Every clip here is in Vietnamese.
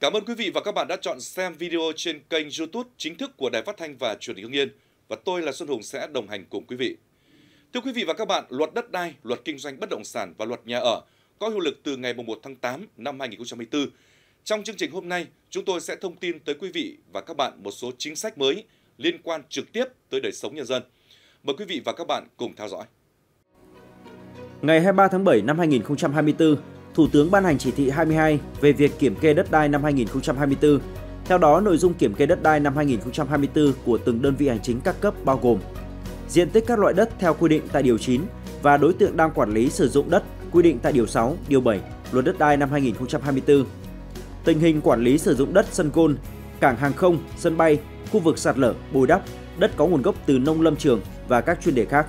Cảm ơn quý vị và các bạn đã chọn xem video trên kênh YouTube chính thức của Đài Phát thanh và Truyền hình Hưng Yên. Và tôi là Xuân Hùng sẽ đồng hành cùng quý vị. Thưa quý vị và các bạn, Luật Đất đai, Luật Kinh doanh bất động sản và Luật Nhà ở có hiệu lực từ ngày 1 tháng 8 năm 2024. Trong chương trình hôm nay, chúng tôi sẽ thông tin tới quý vị và các bạn một số chính sách mới liên quan trực tiếp tới đời sống nhân dân. Mời quý vị và các bạn cùng theo dõi. Ngày 23 tháng 7 năm 2024, Thủ tướng ban hành chỉ thị 22 về việc kiểm kê đất đai năm 2024. Theo đó, nội dung kiểm kê đất đai năm 2024 của từng đơn vị hành chính các cấp bao gồm diện tích các loại đất theo quy định tại Điều 9 và đối tượng đang quản lý sử dụng đất quy định tại Điều 6, Điều 7, Luật Đất đai năm 2024. Tình hình quản lý sử dụng đất sân golf, cảng hàng không, sân bay, khu vực sạt lở, bồi đắp, đất có nguồn gốc từ nông lâm trường và các chuyên đề khác.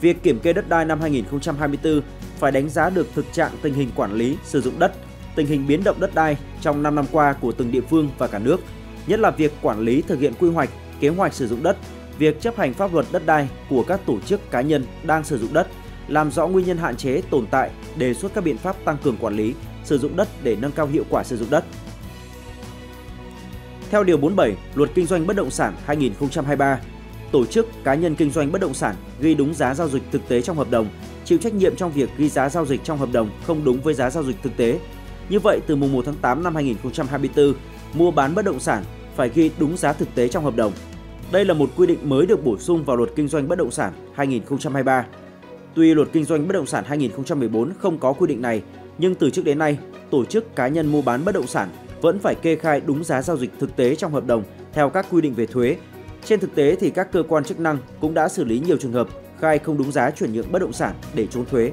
Việc kiểm kê đất đai năm 2024 phải đánh giá được thực trạng tình hình quản lý sử dụng đất, tình hình biến động đất đai trong 5 năm qua của từng địa phương và cả nước, nhất là việc quản lý thực hiện quy hoạch, kế hoạch sử dụng đất, việc chấp hành pháp luật đất đai của các tổ chức cá nhân đang sử dụng đất, làm rõ nguyên nhân hạn chế tồn tại, đề xuất các biện pháp tăng cường quản lý, sử dụng đất để nâng cao hiệu quả sử dụng đất. Theo Điều 47 Luật Kinh doanh bất động sản 2023, tổ chức cá nhân kinh doanh bất động sản ghi đúng giá giao dịch thực tế trong hợp đồng, chịu trách nhiệm trong việc ghi giá giao dịch trong hợp đồng không đúng với giá giao dịch thực tế. Như vậy, từ mùng 1 tháng 8 năm 2024, mua bán bất động sản phải ghi đúng giá thực tế trong hợp đồng. Đây là một quy định mới được bổ sung vào Luật Kinh doanh bất động sản 2023. Tuy Luật Kinh doanh bất động sản 2014 không có quy định này, nhưng từ trước đến nay, tổ chức cá nhân mua bán bất động sản vẫn phải kê khai đúng giá giao dịch thực tế trong hợp đồng theo các quy định về thuế. Trên thực tế thì các cơ quan chức năng cũng đã xử lý nhiều trường hợp khai không đúng giá chuyển nhượng bất động sản để trốn thuế.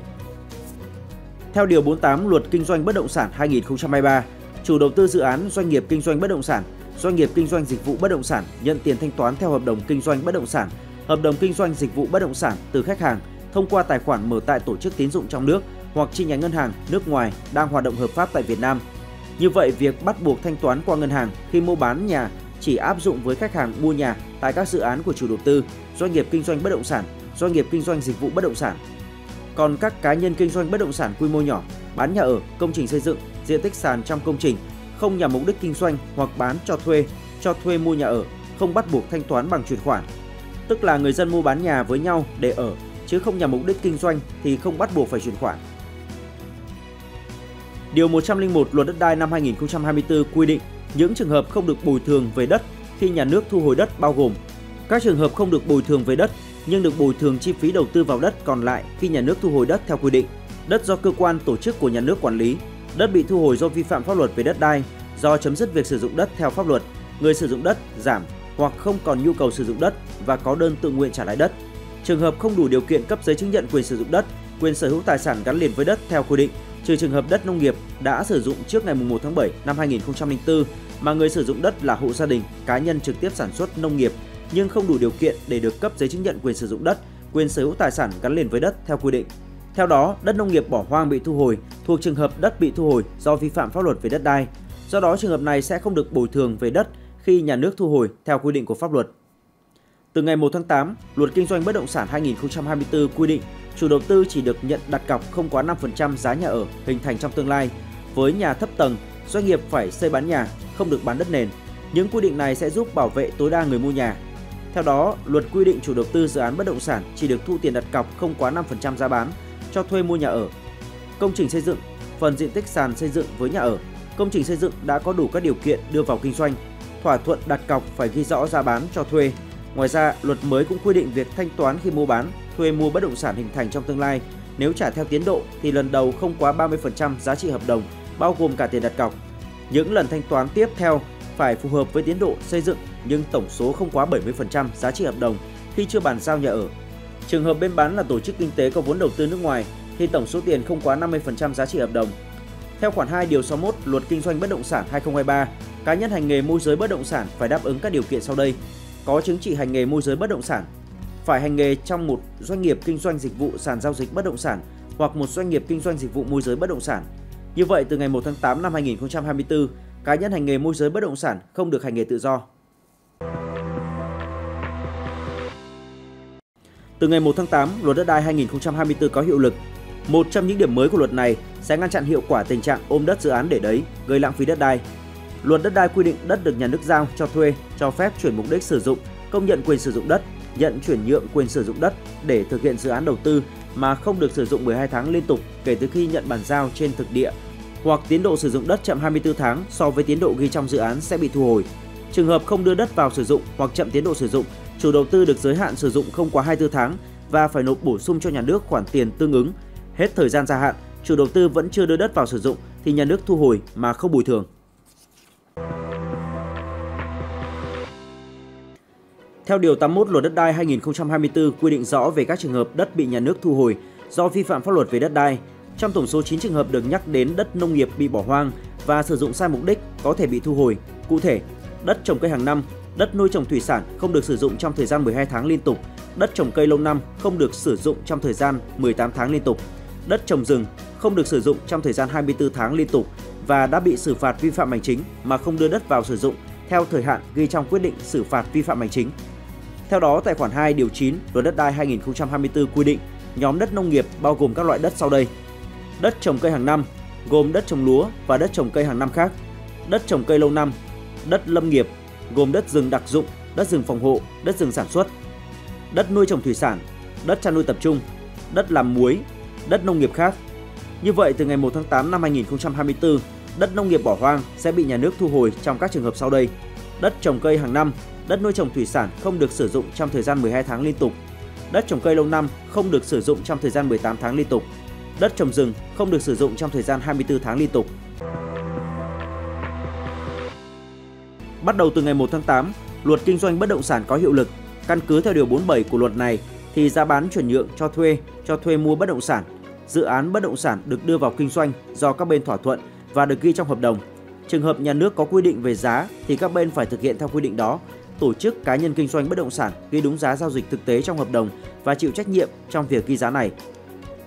Theo Điều 48 Luật Kinh doanh bất động sản 2023, chủ đầu tư dự án, doanh nghiệp kinh doanh bất động sản, doanh nghiệp kinh doanh dịch vụ bất động sản nhận tiền thanh toán theo hợp đồng kinh doanh bất động sản, hợp đồng kinh doanh dịch vụ bất động sản từ khách hàng thông qua tài khoản mở tại tổ chức tín dụng trong nước hoặc chi nhánh ngân hàng nước ngoài đang hoạt động hợp pháp tại Việt Nam. Như vậy, việc bắt buộc thanh toán qua ngân hàng khi mua bán nhà chỉ áp dụng với khách hàng mua nhà tại các dự án của chủ đầu tư, doanh nghiệp kinh doanh bất động sản, doanh nghiệp kinh doanh dịch vụ bất động sản. Còn các cá nhân kinh doanh bất động sản quy mô nhỏ, bán nhà ở, công trình xây dựng, diện tích sàn trong công trình, không nhằm mục đích kinh doanh hoặc bán cho thuê mua nhà ở, không bắt buộc thanh toán bằng chuyển khoản. Tức là người dân mua bán nhà với nhau để ở, chứ không nhằm mục đích kinh doanh thì không bắt buộc phải chuyển khoản. Điều 101 Luật Đất đai năm 2024 quy định những trường hợp không được bồi thường về đất khi nhà nước thu hồi đất bao gồm các trường hợp không được bồi thường về đất nhưng được bồi thường chi phí đầu tư vào đất còn lại khi nhà nước thu hồi đất theo quy định, đất do cơ quan tổ chức của nhà nước quản lý, đất bị thu hồi do vi phạm pháp luật về đất đai, do chấm dứt việc sử dụng đất theo pháp luật, người sử dụng đất giảm hoặc không còn nhu cầu sử dụng đất và có đơn tự nguyện trả lại đất, trường hợp không đủ điều kiện cấp giấy chứng nhận quyền sử dụng đất, quyền sở hữu tài sản gắn liền với đất theo quy định, trừ trường hợp đất nông nghiệp đã sử dụng trước ngày 1 tháng 7 năm 2004 mà người sử dụng đất là hộ gia đình, cá nhân trực tiếp sản xuất nông nghiệp nhưng không đủ điều kiện để được cấp giấy chứng nhận quyền sử dụng đất, quyền sở hữu tài sản gắn liền với đất theo quy định. Theo đó, đất nông nghiệp bỏ hoang bị thu hồi thuộc trường hợp đất bị thu hồi do vi phạm pháp luật về đất đai. Do đó, trường hợp này sẽ không được bồi thường về đất khi nhà nước thu hồi theo quy định của pháp luật. Từ ngày 1 tháng 8, Luật Kinh doanh bất động sản 2024 quy định chủ đầu tư chỉ được nhận đặt cọc không quá 5% giá nhà ở hình thành trong tương lai. Với nhà thấp tầng, doanh nghiệp phải xây bán nhà, không được bán đất nền. Những quy định này sẽ giúp bảo vệ tối đa người mua nhà. Theo đó, luật quy định chủ đầu tư dự án bất động sản chỉ được thu tiền đặt cọc không quá 5% giá bán cho thuê mua nhà ở. Công trình xây dựng, phần diện tích sàn xây dựng với nhà ở, công trình xây dựng đã có đủ các điều kiện đưa vào kinh doanh, thỏa thuận đặt cọc phải ghi rõ giá bán cho thuê. Ngoài ra, luật mới cũng quy định việc thanh toán khi mua bán, thuê mua bất động sản hình thành trong tương lai. Nếu trả theo tiến độ thì lần đầu không quá 30% giá trị hợp đồng, bao gồm cả tiền đặt cọc. Những lần thanh toán tiếp theo phải phù hợp với tiến độ xây dựng nhưng tổng số không quá 70% giá trị hợp đồng khi chưa bàn giao nhà ở. Trường hợp bên bán là tổ chức kinh tế có vốn đầu tư nước ngoài thì tổng số tiền không quá 50% giá trị hợp đồng. Theo khoản 2 điều 61 Luật Kinh doanh bất động sản 2023, cá nhân hành nghề môi giới bất động sản phải đáp ứng các điều kiện sau đây: có chứng chỉ hành nghề môi giới bất động sản, phải hành nghề trong một doanh nghiệp kinh doanh dịch vụ sàn giao dịch bất động sản hoặc một doanh nghiệp kinh doanh dịch vụ môi giới bất động sản. Như vậy, từ ngày 1 tháng 8 năm 2024, cá nhân hành nghề môi giới bất động sản không được hành nghề tự do. Từ ngày 1 tháng 8, Luật Đất đai 2024 có hiệu lực. Một trong những điểm mới của luật này sẽ ngăn chặn hiệu quả tình trạng ôm đất dự án để đấy, gây lãng phí đất đai. Luật Đất đai quy định đất được nhà nước giao cho thuê, cho phép chuyển mục đích sử dụng, công nhận quyền sử dụng đất, nhận chuyển nhượng quyền sử dụng đất để thực hiện dự án đầu tư mà không được sử dụng 12 tháng liên tục kể từ khi nhận bàn giao trên thực địa, hoặc tiến độ sử dụng đất chậm 24 tháng so với tiến độ ghi trong dự án sẽ bị thu hồi. Trường hợp không đưa đất vào sử dụng hoặc chậm tiến độ sử dụng, chủ đầu tư được giới hạn sử dụng không quá 24 tháng và phải nộp bổ sung cho nhà nước khoản tiền tương ứng. Hết thời gian gia hạn, chủ đầu tư vẫn chưa đưa đất vào sử dụng thì nhà nước thu hồi mà không bồi thường. Theo Điều 81 Luật Đất đai 2024 quy định rõ về các trường hợp đất bị nhà nước thu hồi do vi phạm pháp luật về đất đai. Trong tổng số 9 trường hợp được nhắc đến, đất nông nghiệp bị bỏ hoang và sử dụng sai mục đích có thể bị thu hồi. Cụ thể, đất trồng cây hàng năm, đất nuôi trồng thủy sản không được sử dụng trong thời gian 12 tháng liên tục, đất trồng cây lâu năm không được sử dụng trong thời gian 18 tháng liên tục, đất trồng rừng không được sử dụng trong thời gian 24 tháng liên tục và đã bị xử phạt vi phạm hành chính mà không đưa đất vào sử dụng theo thời hạn ghi trong quyết định xử phạt vi phạm hành chính. Theo đó, tại khoản 2 điều 9 Luật Đất đai 2024 quy định nhóm đất nông nghiệp bao gồm các loại đất sau đây: đất trồng cây hàng năm gồm đất trồng lúa và đất trồng cây hàng năm khác, đất trồng cây lâu năm, đất lâm nghiệp gồm đất rừng đặc dụng, đất rừng phòng hộ, đất rừng sản xuất, đất nuôi trồng thủy sản, đất chăn nuôi tập trung, đất làm muối, đất nông nghiệp khác. Như vậy, từ ngày 1 tháng 8 năm 2024, đất nông nghiệp bỏ hoang sẽ bị nhà nước thu hồi trong các trường hợp sau đây: đất trồng cây hàng năm, đất nuôi trồng thủy sản không được sử dụng trong thời gian 12 tháng liên tục, đất trồng cây lâu năm không được sử dụng trong thời gian 18 tháng liên tục, đất trồng rừng không được sử dụng trong thời gian 24 tháng liên tục. Bắt đầu từ ngày 1 tháng 8, Luật Kinh doanh bất động sản có hiệu lực. Căn cứ theo điều 47 của luật này thì giá bán, chuyển nhượng, cho thuê mua bất động sản, dự án bất động sản được đưa vào kinh doanh do các bên thỏa thuận và được ghi trong hợp đồng. Trường hợp nhà nước có quy định về giá thì các bên phải thực hiện theo quy định đó. Tổ chức, cá nhân kinh doanh bất động sản ghi đúng giá giao dịch thực tế trong hợp đồng và chịu trách nhiệm trong việc ghi giá này.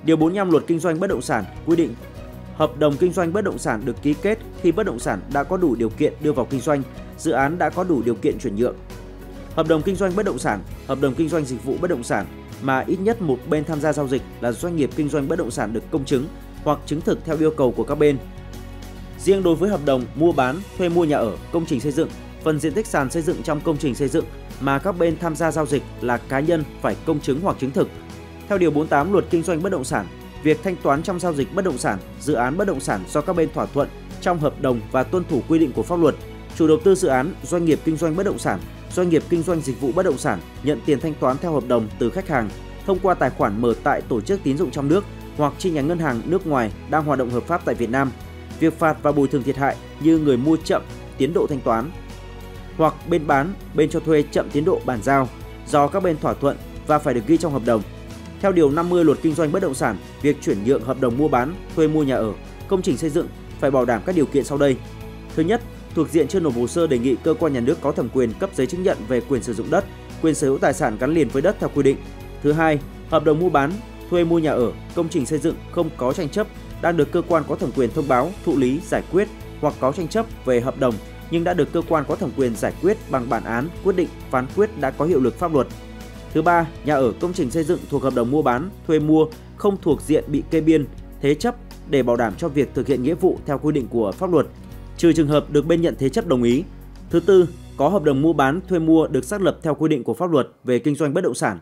Điều 45 Luật Kinh doanh bất động sản quy định hợp đồng kinh doanh bất động sản được ký kết khi bất động sản đã có đủ điều kiện đưa vào kinh doanh, dự án đã có đủ điều kiện chuyển nhượng. Hợp đồng kinh doanh bất động sản, hợp đồng kinh doanh dịch vụ bất động sản mà ít nhất một bên tham gia giao dịch là doanh nghiệp kinh doanh bất động sản được công chứng hoặc chứng thực theo yêu cầu của các bên. Riêng đối với hợp đồng mua bán, thuê mua nhà ở, công trình xây dựng, phần diện tích sàn xây dựng trong công trình xây dựng mà các bên tham gia giao dịch là cá nhân phải công chứng hoặc chứng thực. Theo điều 48 Luật Kinh doanh bất động sản, việc thanh toán trong giao dịch bất động sản, dự án bất động sản do các bên thỏa thuận trong hợp đồng và tuân thủ quy định của pháp luật, chủ đầu tư dự án, doanh nghiệp kinh doanh bất động sản, doanh nghiệp kinh doanh dịch vụ bất động sản nhận tiền thanh toán theo hợp đồng từ khách hàng thông qua tài khoản mở tại tổ chức tín dụng trong nước hoặc chi nhánh ngân hàng nước ngoài đang hoạt động hợp pháp tại Việt Nam. Việc phạt và bồi thường thiệt hại như người mua chậm tiến độ thanh toán hoặc bên bán, bên cho thuê chậm tiến độ bàn giao do các bên thỏa thuận và phải được ghi trong hợp đồng. Theo điều 50 Luật Kinh doanh bất động sản, việc chuyển nhượng hợp đồng mua bán, thuê mua nhà ở, công trình xây dựng phải bảo đảm các điều kiện sau đây. Thứ nhất, thuộc diện chưa nộp hồ sơ đề nghị cơ quan nhà nước có thẩm quyền cấp giấy chứng nhận về quyền sử dụng đất, quyền sở hữu tài sản gắn liền với đất theo quy định. Thứ hai, hợp đồng mua bán, thuê mua nhà ở, công trình xây dựng không có tranh chấp đang được cơ quan có thẩm quyền thông báo, thụ lý, giải quyết, hoặc có tranh chấp về hợp đồng nhưng đã được cơ quan có thẩm quyền giải quyết bằng bản án, quyết định, phán quyết đã có hiệu lực pháp luật. Thứ ba, nhà ở, công trình xây dựng thuộc hợp đồng mua bán, thuê mua không thuộc diện bị kê biên, thế chấp để bảo đảm cho việc thực hiện nghĩa vụ theo quy định của pháp luật, trừ trường hợp được bên nhận thế chấp đồng ý. Thứ tư, có hợp đồng mua bán, thuê mua được xác lập theo quy định của pháp luật về kinh doanh bất động sản.